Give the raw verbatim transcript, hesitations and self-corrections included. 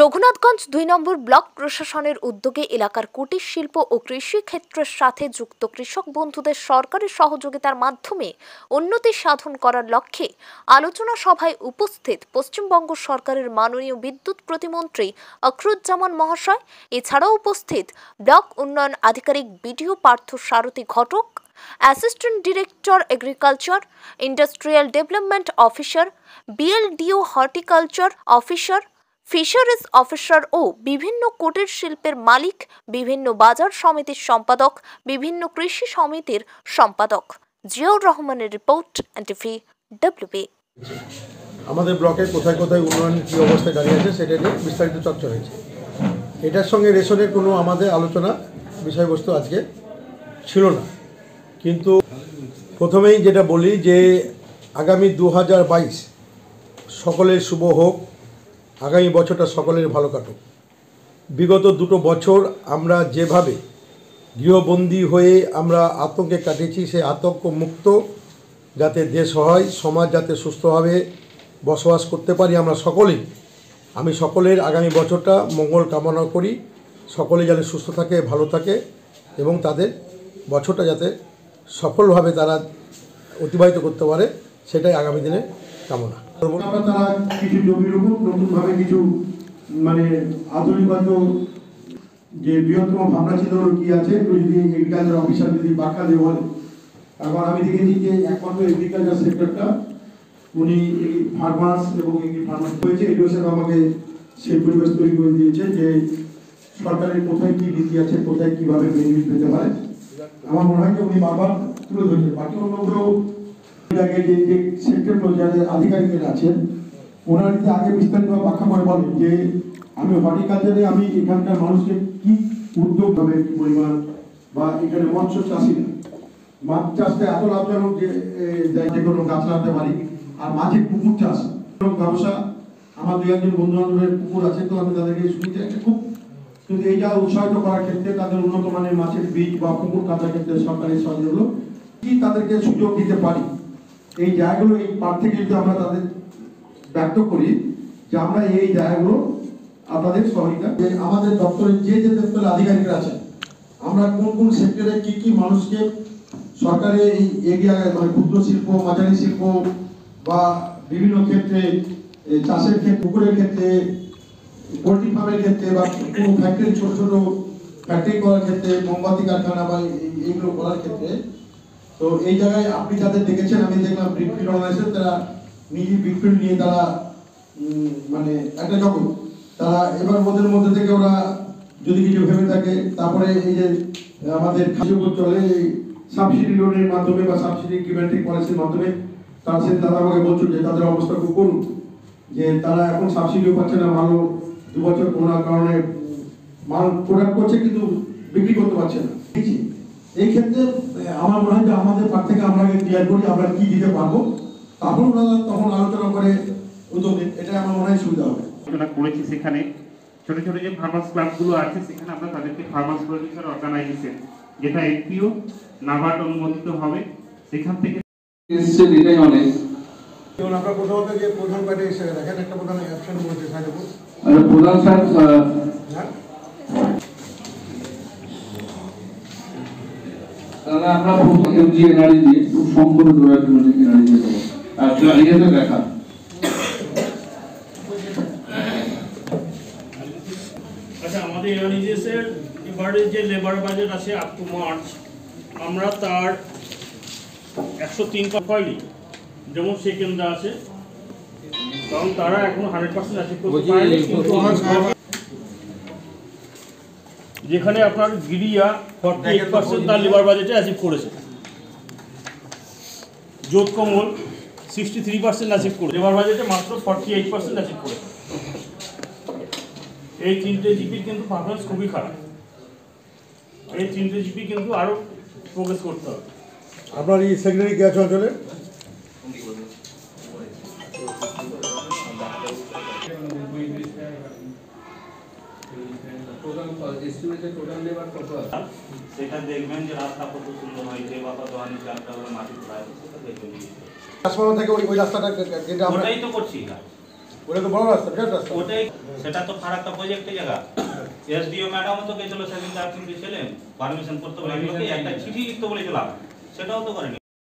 রঘুনাথগঞ্জ দুই নম্বর ব্লক প্রশাসনের উদ্যোগে এলাকার কুটির শিল্প ও কৃষি ক্ষেত্রের সাথে যুক্ত কৃষক বন্ধুদের সরকারি সহযোগিতার মাধ্যমে উন্নতি সাধন করার লক্ষ্যে আলোচনা সভায় উপস্থিত পশ্চিমবঙ্গ সরকারের মাননীয় বিদ্যুৎ প্রতিমন্ত্রী আক্রুজ্জামান মহাশয়, এছাড়াও উপস্থিত ব্লক উন্নয়ন আধিকারিক BDO Partha Sarathi Ghatak, assistant director agriculture, industrial development officer, BLDO horticulture officer, fisheries officer ও বিভিন্ন কুটির শিল্পের মালিক, বিভিন্ন বাজার সমিতির সম্পাদক, বিভিন্ন কৃষি সমিতির সম্পাদক। জিয়াউর রহমানের রিপোর্ট, এনটিভি ডব্লিউবি। আমাদের ব্লকে কোথায় কোথায় উন্নয়ন কী অবস্থায় দাঁড়িয়ে আছে সেটা নিয়ে বিস্তারিত চর্চা হয়েছে। এটার সঙ্গে রেশনের কোনো আমাদের আলোচনা বিষয়বস্তু আজকে ছিল না, কিন্তু প্রথমেই যেটা বলি যে আগামী দু হাজার বাইশ সকলের শুভ হোক, আগামী বছরটা সকলের ভালো কাটুক। বিগত দুটো বছর আমরা যেভাবে গৃহবন্দী হয়ে আমরা আতঙ্কে কাটিয়েছি, সেই আতঙ্ক মুক্ত যাতে দেশ হয়, সমাজ যাতে সুস্থভাবে বসবাস করতে পারি আমরা সকলেই, আমি সকলের আগামী বছরটা মঙ্গল কামনা করি। সকলে যাতে সুস্থ থাকে, ভালো থাকে এবং তাদের বছরটা যাতে সফলভাবে তারা অতিবাহিত করতে পারে, সেটাই আগামী দিনে কামনা। তারপর তারা কিছু জমির উপর নতুনভাবে কিছু মানে আধুনিকত যে বৃহত্তম ভাবনা ছিল কি আছে, যদি এগ্রিকালচার অফিসার যদি বাঁকা দেওয়া, এখন আমি দেখেছি যে একমাত্র এগ্রিকালচার সেক্টরটা উনি ফার্মার্স এবং এগ্রি ফার্মার্স হয়েছে, এটিও স্যার আমাকে সেই পরিবেশ তৈরি করে দিয়েছে যে সরকারের কোথায় কী নীতি আছে, কোথায় কীভাবে বেনিফিট পেতে পারে। আমার মনে হয় যে উনি বারবার তুলে ধরেছে। বাকি অন্যগুলো আধিকারিকের আছেন, ওনার আগে বিস্তারিত ব্যাখ্যা করে বলেন যে আমি হর্টিকালচারে আমি এখানকার মানুষকে কি উদ্যোগ হবে, কি পরিমাণ, বা এখানে মৎস্য চাষিরা মাছ চাষটা এত লাভজনক যে যে কোনো গাছ লাগাতে পারি। আর মাঝে পুকুর চাষ ব্যবসা, আমার দু একজন বন্ধু বান্ধবের পুকুর আছে, তো আমি তাদেরকে শুনতে একটা খুব কিন্তু এই যা উৎসাহিত করার ক্ষেত্রে তাদের উন্নত মানের মাছের বীজ বা পুকুর কাটার ক্ষেত্রে সরকারি সহযোগিতা কি তাদেরকে সুযোগ দিতে পারি, এই জায়গাগুলো এই পার থেকে যদি আমরা তাদের ব্যক্ত করি যে আমরা এই জায়গাগুলো আপনাদের সহযোগিতা, যে আমাদের দপ্তরের যে যে দপ্তরের আধিকারিকরা আছেন আমরা কোন কোন সেক্টরে কি কি মানুষকে সরকারে এই এগিয়ে মানে ক্ষুদ্র শিল্প, মাঝারি শিল্প বা বিভিন্ন ক্ষেত্রে চাষের ক্ষেত্রে, পুকুরের ক্ষেত্রে, পোলট্রি ফার্মের ক্ষেত্রে বা কোনো ফ্যাক্টরি ছোটো ছোটো ফ্যাক্টরি করার ক্ষেত্রে, মোমবাতি কারখানা বা এইগুলো করার ক্ষেত্রে, তো এই জায়গায় আপনি যাদের দেখেছেন আমি দেখলাম ব্রিকফিল্ড অর্গানাইজেশন, তারা নিজে ব্রিকফিল্ড নিয়ে তারা মানে একটা জগৎ তারা এবার ওদের মধ্যে থেকে ওরা যদি কিছু ভেবে থাকে, তারপরে এই যে আমাদের খাদ্যগুলো চলে এই সাবসিডি লোনের মাধ্যমে বা সাবসিডি ইমপ্লিমেন্টিং পলিসির মাধ্যমে, তারা সে দাদা আমাকে বলছো যে তাদের অবস্থা খুব করুন, যে তারা এখন সাবসিডিও পাচ্ছে না ভালো, দু বছর কোনো কারণে মাল প্রোডাক্ট করছে কিন্তু বিক্রি করতে পারছে না। এই ক্ষেত্রে আমার মনে হয় যে আমাদের পার থেকে আমরা ক্লিয়ার করি আমরা কি দিতে পারবো, তখন তখন আলোচনা করে উদ্যোগ, এটা আমার মনে হয় সুবিধা হবে। আলোচনা করেছি সেখানে ছোটো ছোটো যে ফার্মার্স ক্লাবগুলো আছে সেখানে আমরা তাদেরকে ফার্মার্স প্রডিউসার অর্গানাইজেশন যেটা এনপিও নাবার্ড অনুমোদিত হবে সেখান থেকে এসছে, এটাই অনেক। যেমন আমরা কোথাও যে প্রধান পার্টি হিসেবে দেখেন একটা প্রধান অ্যাকশন বলছে সাজাপুর প্রধান স্যার, তাহলে আমরা এমজি এনার্জি দিয়ে খুব সম্পূর্ণ ধরার জন্য এনার্জি দেবো। আর চালিয়ে তো দেখা আচ্ছা, আমাদের এনার্জিসের এবারে যে লেবার বাজেট আছে আপ টু মার্চ আমরা তার একশো তিন পাইনি, যেমন সেকেন্ডা আছে, কারণ তারা এখন হান্ড্রেড পার্সেন্ট আছে, যেখানে আপনার গিরিয়া ফর্টি এইট পার্সেন্ট তার লেবার বাজেটে অ্যাচিভ করেছে, Jodhkamal sixty three percent achieve করে লেবার বাজেটে মাত্র ফর্টি এইট পার্সেন্ট অ্যাচিভ করেছে। এই তিনটে জিপির কিন্তু পারফরমেন্স খুবই খারাপ, এই তিনটে জিপি কিন্তু আরও প্রোগ্রেস করতে হবে। আপনার এই সেক্রেটারি গ্যাস অঞ্চলে রাস্তাটা ওটা তো বড় রাস্তা, বিরাট রাস্তা। ওটাই সেটা তো ফারাক্কা প্রজেক্টে জায়গা। এসডিও ম্যাডামও তো গেছিল সেদিন, তার কিন্তু ছিলেন, পারমিশন করতে বলে একটা চিঠি লিখতে বলেছিলাম, সেটাও তো করেনি।